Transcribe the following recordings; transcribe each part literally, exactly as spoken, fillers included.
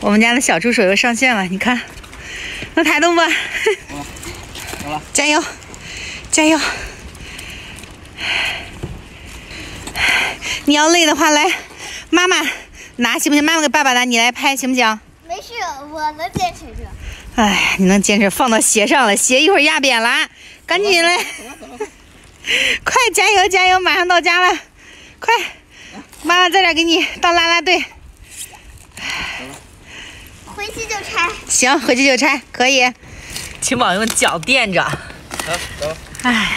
我们家的小助手又上线了，你看，能抬动吧？好了，好了，加油，加油！你要累的话，来，妈妈拿行不行？妈妈给爸爸拿，你来拍行不行？没事，我能坚持住。哎，你能坚持，放到鞋上了，鞋一会儿压扁了，赶紧来，快加油加油，马上到家了，快！妈妈在这给你当啦啦队。 回去就拆，行，回去就拆，可以。请宝用脚垫着。走走。哎呀，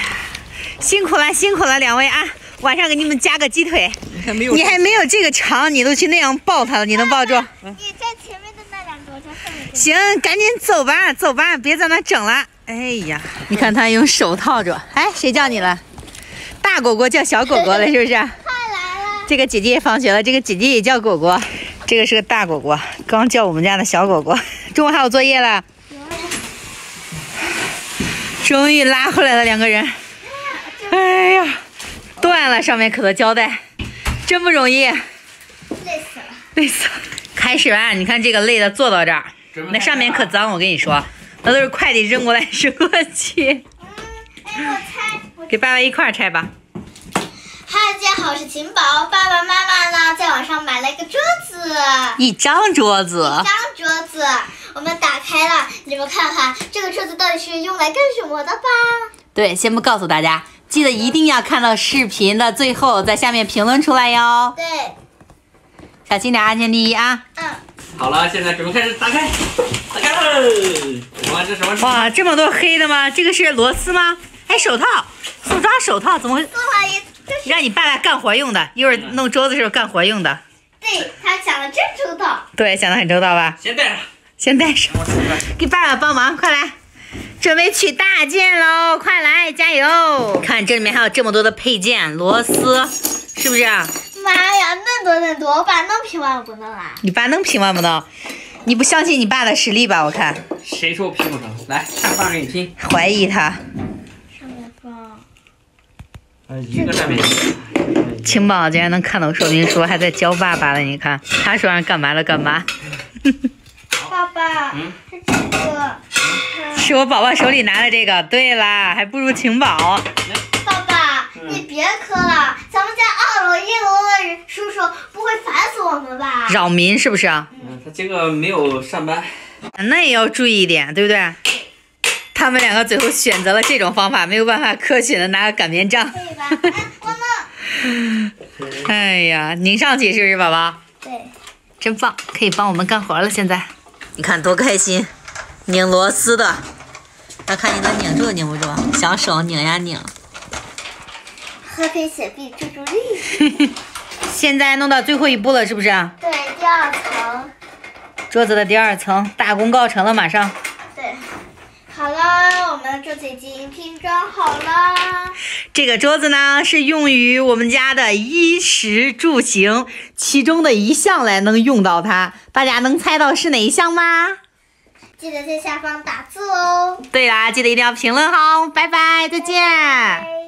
辛苦了，辛苦了，两位啊！晚上给你们加个鸡腿。你还没有，你还没有这个长，你都去那样抱它了，你能抱住？嗯、你站前面的那两个，我站后面。行，赶紧走吧，走吧，别在那整了。哎呀，你看他用手套着。哎，谁叫你了？大果果叫小果果了，是不是？快来了。这个姐姐也放学了，这个姐姐也叫果果。 这个是个大果果，刚叫我们家的小果果。中午还有作业了，终于拉回来了两个人。哎呀，断了上面可的胶带，真不容易。累死了，累死了。开始吧，你看这个累的坐到这儿，那上面可脏，我跟你说，那都是快递扔过来扔过去。嗯，给爸爸一块儿拆吧。 嗨，大家好，我是秦宝。爸爸妈妈呢，在网上买了一个桌子，一张桌子，一张桌子。我们打开了，你们看看这个桌子到底是用来干什么的吧？对，先不告诉大家，记得一定要看到视频的最后，在下面评论出来哟。对，小心点，安全第一啊。嗯。好了，现在准备开始打开，打开喽！哇，这什么？哇，这么多黑的吗？这个是螺丝吗？哎，手套，手抓手套怎么会？不好意思。 让你爸爸干活用的，一会儿弄桌子的时候干活用的。对他想的真周到。对，想的很周到吧？先戴上，先戴上。给爸爸帮忙，快来，准备取大件喽！快来，加油！看这里面还有这么多的配件，螺丝，是不是？妈呀，那多那多，我爸能拼完不能啊？你爸能拼完不能？你不相信你爸的实力吧？我看。谁说我拼不成？来，看爸给你拼。怀疑他。 一个上面，青宝竟然能看懂说明书，还在教爸爸了。你看他说让干嘛了干嘛。爸爸，嗯、是这个，嗯、是我宝宝手里拿的这个。对啦，还不如青宝。爸爸，你别磕了，咱们家二楼、一楼的叔叔不会烦死我们吧？扰民是不是？嗯，他今个没有上班，那也要注意一点，对不对？ 他们两个最后选择了这种方法，没有办法科学的拿个擀面杖。对吧？哎，我们。哎呀，拧上去是不是，宝宝？对。真棒，可以帮我们干活了。现在，你看多开心，拧螺丝的，要看你能拧住拧不住，小手拧呀拧。喝杯雪碧助助力。现在弄到最后一步了，是不是？对，第二层。桌子的第二层，大功告成了，马上。 好了，我们的桌子已经拼装好了。这个桌子呢，是用于我们家的衣食住行其中的一项来能用到它。大家能猜到是哪一项吗？记得在下方打字哦。对啦，记得一定要评论哦。拜拜，再见。拜拜。